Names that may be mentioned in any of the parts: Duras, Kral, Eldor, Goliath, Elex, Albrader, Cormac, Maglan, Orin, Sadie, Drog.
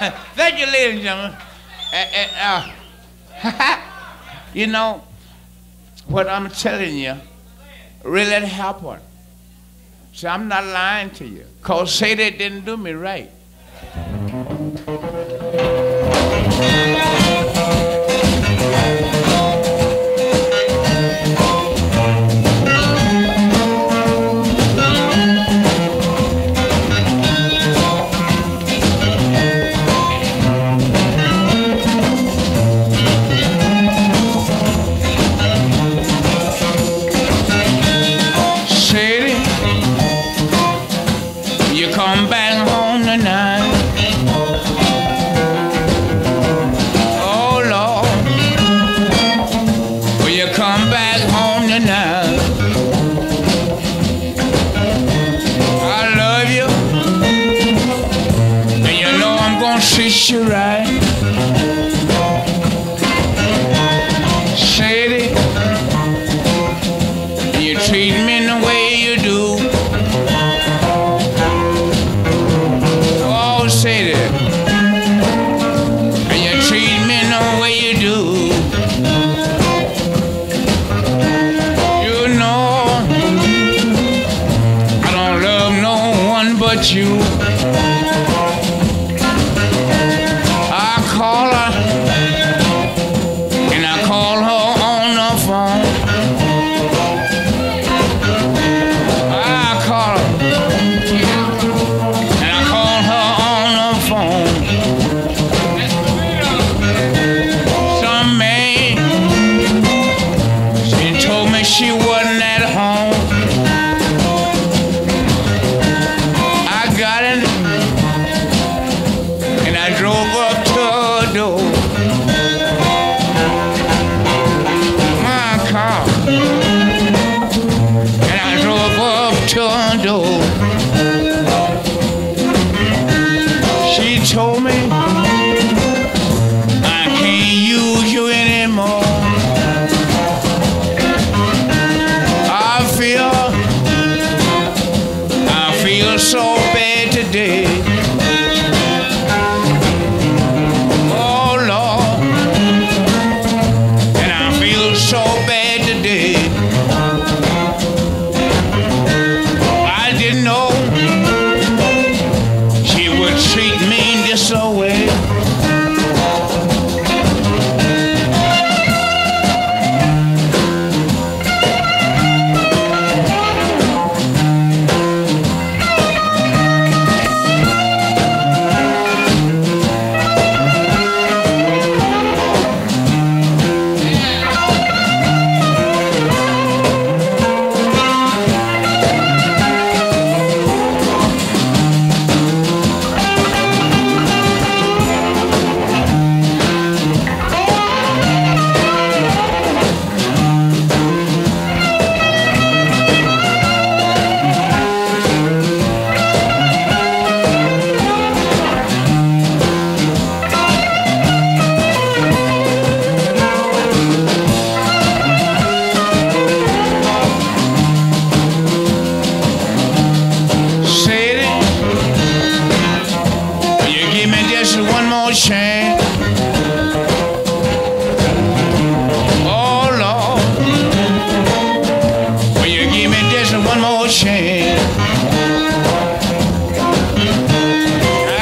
Thank you, ladies and gentlemen. You know, what I'm telling you really happened. So I'm not lying to you. Because Sadie didn't do me right. You're right, Sadie. You treat me the way you do. Oh, Sadie, you treat me the way you do. You know, I don't love no one but you. She wasn't at home. I got in and I drove up to her door. My car. And I drove up to her door. She told me I can't use you anymore. So bad today. Oh Lord, and I feel so bad today. I didn't know she would treat me this way.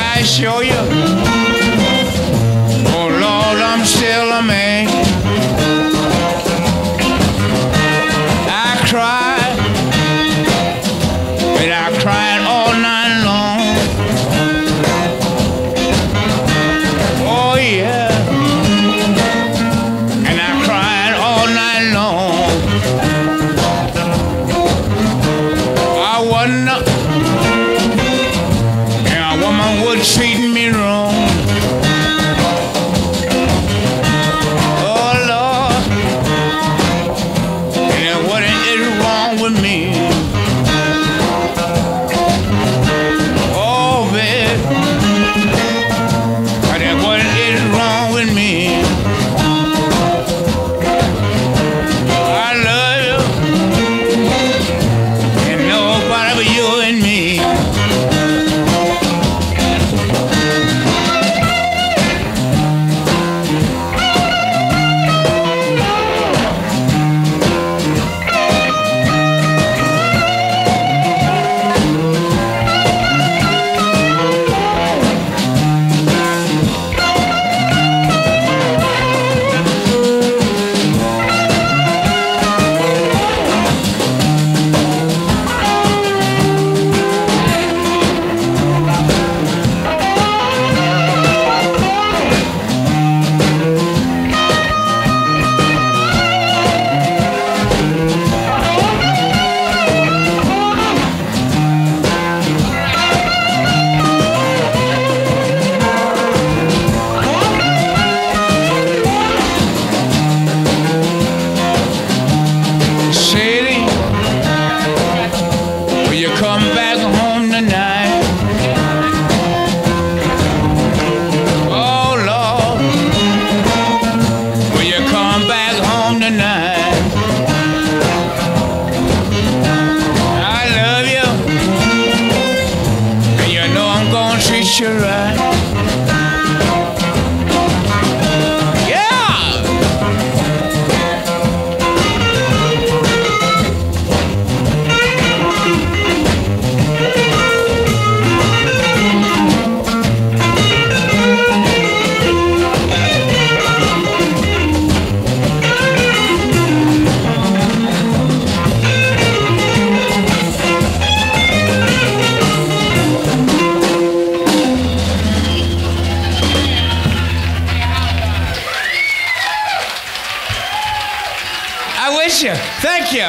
I show you, oh Lord, I'm still a man. I cried, and I cried all night long. Oh yeah, and I cried all night long. And a woman would treat me wrong. Oh Lord, and what is wrong with me? Oh babe, and what is wrong with me? You and me. fish and rice. Thank you.